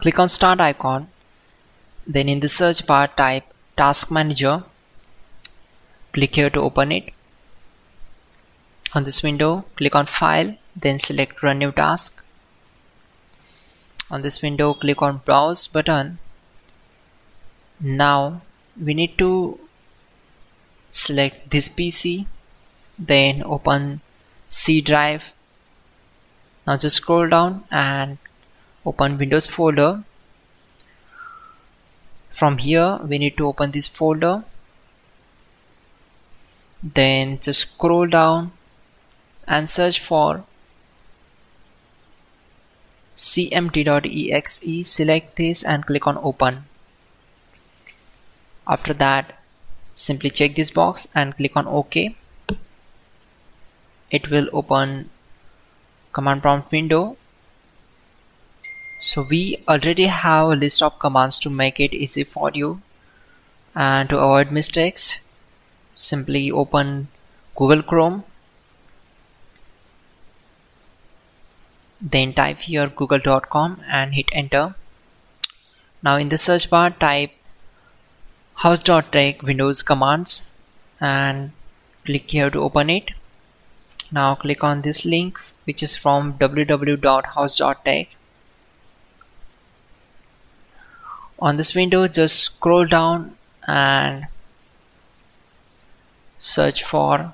Click on start icon, then in the search bar type task manager. Click here to open it. On this window, click on file, then select run new task. On this window, click on browse button. Now we need to select this PC, then open C drive. Now just scroll down and open Windows folder. From here we need to open this folder, then just scroll down and search for cmd.exe. Select this and click on open. After that, simply check this box and click on OK. It will open command prompt window. So we already have a list of commands to make it easy for you, and to avoid mistakes, simply open Google Chrome, then type here google.com and hit enter. Now in the search bar type house.tech Windows commands and click here to open it. Now click on this link, which is from www.house.tech. On this window, just scroll down and search for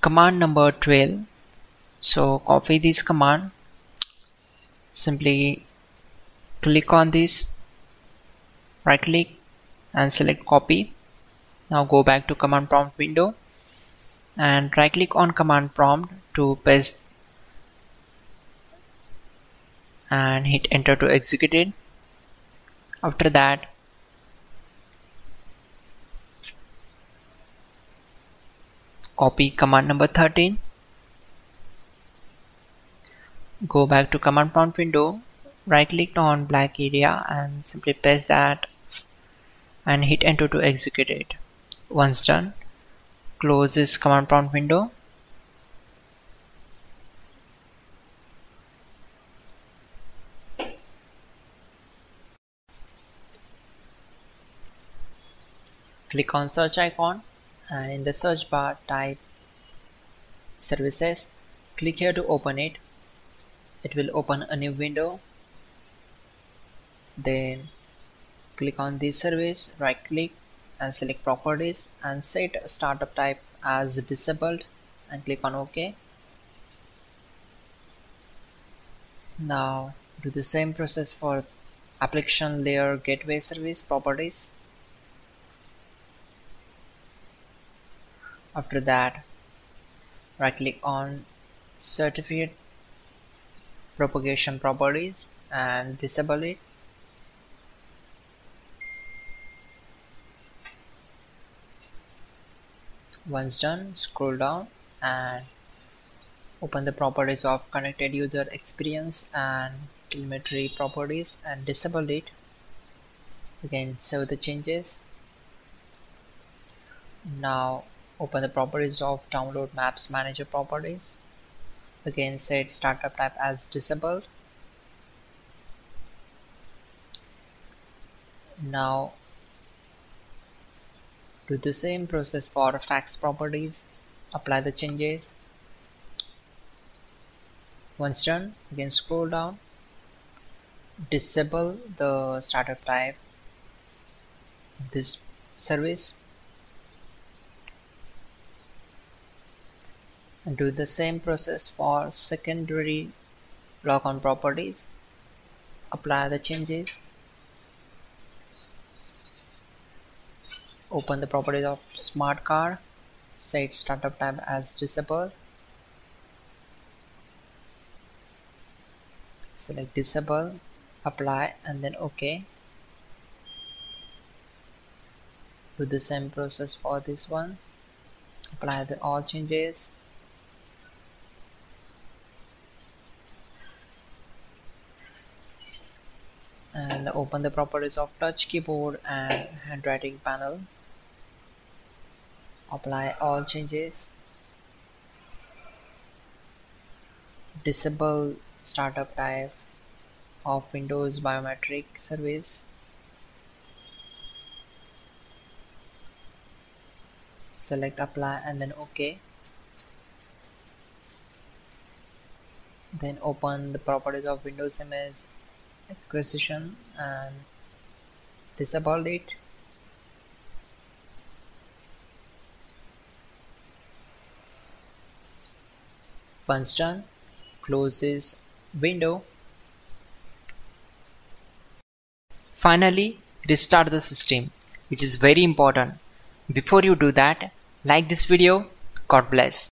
command number 12. So copy this command, simply click on this, right click and select copy. Now go back to command prompt window and right click on command prompt to paste and hit enter to execute it. After that, copy command number 13, go back to command prompt window, right click on black area and simply paste that and hit enter to execute it. Once done, close this command prompt window. Click on search icon and in the search bar type services. Click here to open it. It will open a new window. Then click on this service, right click and select properties and set startup type as disabled and click on OK. Now do the same process for application layer gateway service properties. After that, right click on certificate propagation properties and disable it. Once done, scroll down and open the properties of connected user experience and telemetry properties and disable it. Again, save the changes. Now open the properties of download maps manager properties. Again, set startup type as disabled. Now do the same process for fax properties, apply the changes. Once done, again scroll down, disable the startup type this service and do the same process for secondary logon properties, apply the changes. Open the properties of smart card, set startup type as disabled, select disable, apply and then OK. Do the same process for this one, apply the all changes. And open the properties of touch keyboard and handwriting panel. Apply all changes. disable startup type of Windows biometric service. Select apply and then OK. Then open the properties of Windows image acquisition and disable it. Once done, close this window. Finally, restart the system, which is very important. Before you do that, like this video. God bless.